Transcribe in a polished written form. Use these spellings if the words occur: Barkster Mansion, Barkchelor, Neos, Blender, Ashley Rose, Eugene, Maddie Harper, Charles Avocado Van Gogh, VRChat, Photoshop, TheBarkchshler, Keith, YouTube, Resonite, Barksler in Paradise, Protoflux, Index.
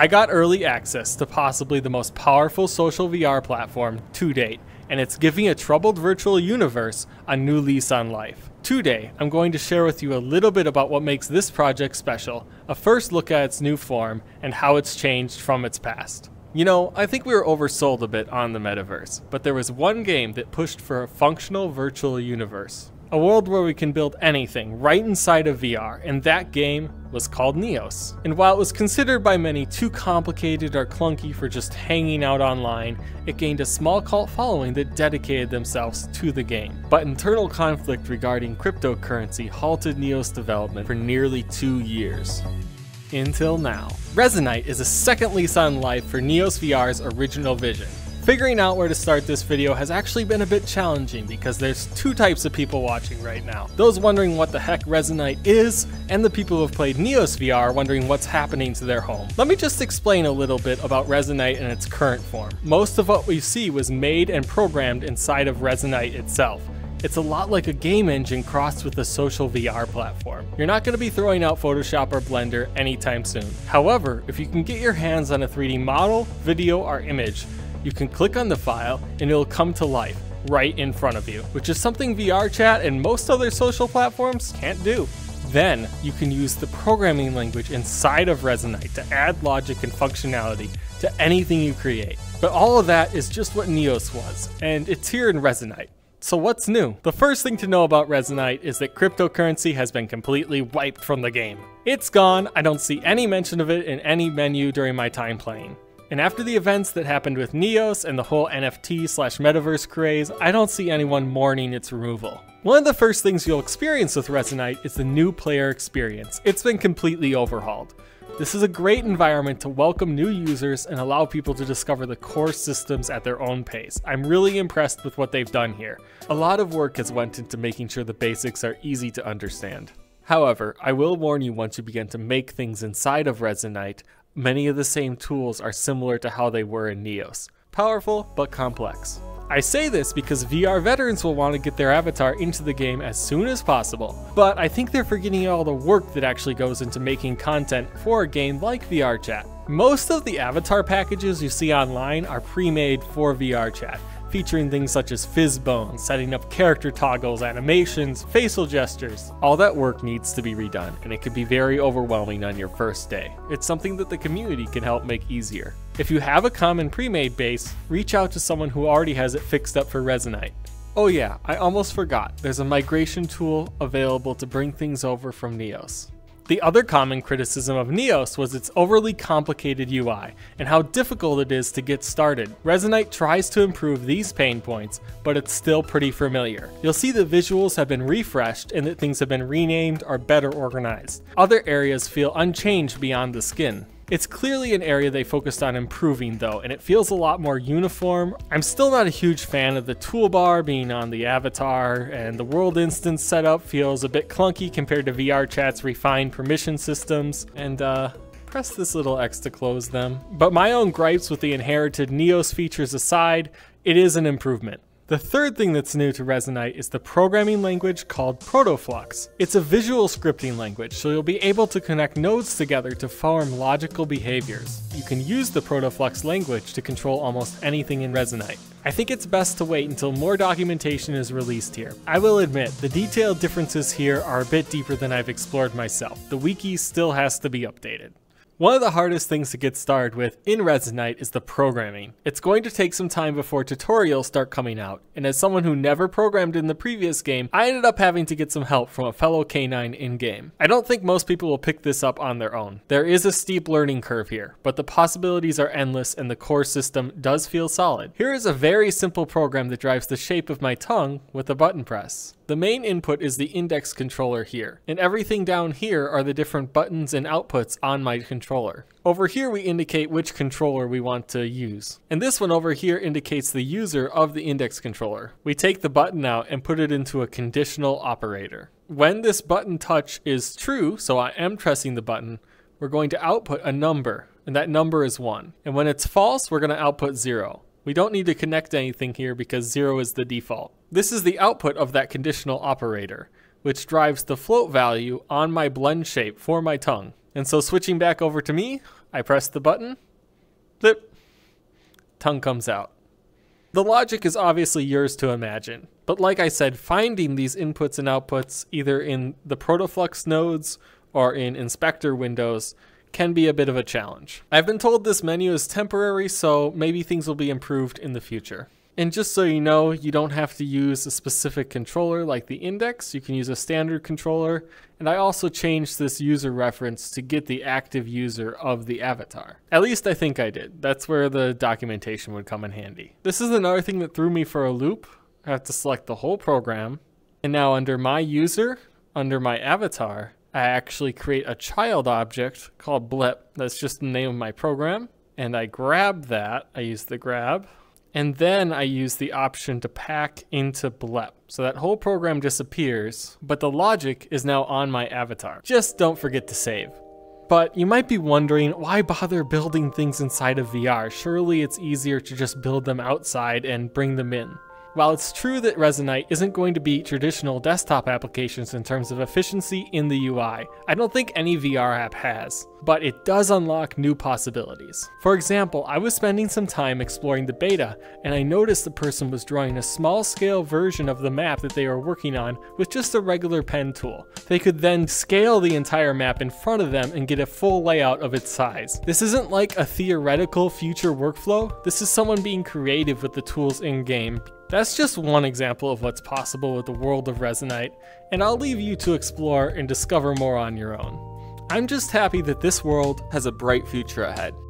I got early access to possibly the most powerful social VR platform to date, and it's giving a troubled virtual universe a new lease on life. Today, I'm going to share with you a little bit about what makes this project special, a first look at its new form, and how it's changed from its past. You know, I think we were oversold a bit on the metaverse, but there was one game that pushed for a functional virtual universe. A world where we can build anything right inside of VR, and that game was called Neos. And while it was considered by many too complicated or clunky for just hanging out online, it gained a small cult following that dedicated themselves to the game. But internal conflict regarding cryptocurrency halted Neos development for nearly 2 years. Until now. Resonite is a second lease on life for Neos VR's original vision. Figuring out where to start this video has actually been a bit challenging because there's two types of people watching right now. Those wondering what the heck Resonite is, and the people who have played Neos VR wondering what's happening to their home. Let me just explain a little bit about Resonite in its current form. Most of what we see was made and programmed inside of Resonite itself. It's a lot like a game engine crossed with a social VR platform. You're not going to be throwing out Photoshop or Blender anytime soon. However, if you can get your hands on a 3D model, video, or image, you can click on the file and it'll come to life right in front of you, which is something VRChat and most other social platforms can't do. Then you can use the programming language inside of Resonite to add logic and functionality to anything you create. But all of that is just what Neos was, and it's here in Resonite. So what's new? The first thing to know about Resonite is that cryptocurrency has been completely wiped from the game. It's gone. I don't see any mention of it in any menu during my time playing. And after the events that happened with Neos and the whole NFT/metaverse craze, I don't see anyone mourning its removal. One of the first things you'll experience with Resonite is the new player experience. It's been completely overhauled. This is a great environment to welcome new users and allow people to discover the core systems at their own pace. I'm really impressed with what they've done here. A lot of work has went into making sure the basics are easy to understand. However, I will warn you, once you begin to make things inside of Resonite, many of the same tools are similar to how they were in Neos. Powerful, but complex. I say this because VR veterans will want to get their avatar into the game as soon as possible, but I think they're forgetting all the work that actually goes into making content for a game like VRChat. Most of the avatar packages you see online are pre-made for VRChat, featuring things such as fizz bones, setting up character toggles, animations, facial gestures. All that work needs to be redone, and it can be very overwhelming on your first day. It's something that the community can help make easier. If you have a common pre-made base, reach out to someone who already has it fixed up for Resonite. Oh yeah, I almost forgot. There's a migration tool available to bring things over from Neos. The other common criticism of Neos was its overly complicated UI and how difficult it is to get started. Resonite tries to improve these pain points, but it's still pretty familiar. You'll see the visuals have been refreshed and that things have been renamed or better organized. Other areas feel unchanged beyond the skin. It's clearly an area they focused on improving though, and it feels a lot more uniform. I'm still not a huge fan of the toolbar being on the avatar, and the world instance setup feels a bit clunky compared to VRChat's refined permission systems, and press this little X to close them. But my own gripes with the inherited Neos features aside, it is an improvement. The third thing that's new to Resonite is the programming language called Protoflux. It's a visual scripting language, so you'll be able to connect nodes together to form logical behaviors. You can use the Protoflux language to control almost anything in Resonite. I think it's best to wait until more documentation is released here. I will admit, the detailed differences here are a bit deeper than I've explored myself. The wiki still has to be updated. One of the hardest things to get started with in Resonite is the programming. It's going to take some time before tutorials start coming out, and as someone who never programmed in the previous game, I ended up having to get some help from a fellow canine in-game. I don't think most people will pick this up on their own. There is a steep learning curve here, but the possibilities are endless and the core system does feel solid. Here is a very simple program that drives the shape of my tongue with a button press. The main input is the Index controller here, and everything down here are the different buttons and outputs on my controller. Over here we indicate which controller we want to use, and this one over here indicates the user of the Index controller. We take the button out and put it into a conditional operator. When this button touch is true, so I am pressing the button, we're going to output a number, and that number is 1. And when it's false, we're going to output 0. We don't need to connect anything here because 0 is the default. This is the output of that conditional operator, which drives the float value on my blend shape for my tongue. And so switching back over to me, I press the button, blip, tongue comes out. The logic is obviously yours to imagine, but like I said, finding these inputs and outputs either in the Protoflux nodes or in inspector windows can be a bit of a challenge. I've been told this menu is temporary, so maybe things will be improved in the future. And just so you know, you don't have to use a specific controller like the Index, you can use a standard controller, and I also changed this user reference to get the active user of the avatar. At least I think I did. That's where the documentation would come in handy. This is another thing that threw me for a loop. I have to select the whole program, and now under my user, under my avatar, I actually create a child object called blip. That's just the name of my program, and I grab that, I use the grab, and then I use the option to pack into blep. So that whole program disappears, but the logic is now on my avatar. Just don't forget to save. But you might be wondering, why bother building things inside of VR? Surely it's easier to just build them outside and bring them in. While it's true that Resonite isn't going to beat traditional desktop applications in terms of efficiency in the UI, I don't think any VR app has, but it does unlock new possibilities. For example, I was spending some time exploring the beta, and I noticed the person was drawing a small-scale version of the map that they were working on with just a regular pen tool. They could then scale the entire map in front of them and get a full layout of its size. This isn't like a theoretical future workflow, this is someone being creative with the tools in-game. That's just one example of what's possible with the world of Resonite, and I'll leave you to explore and discover more on your own. I'm just happy that this world has a bright future ahead.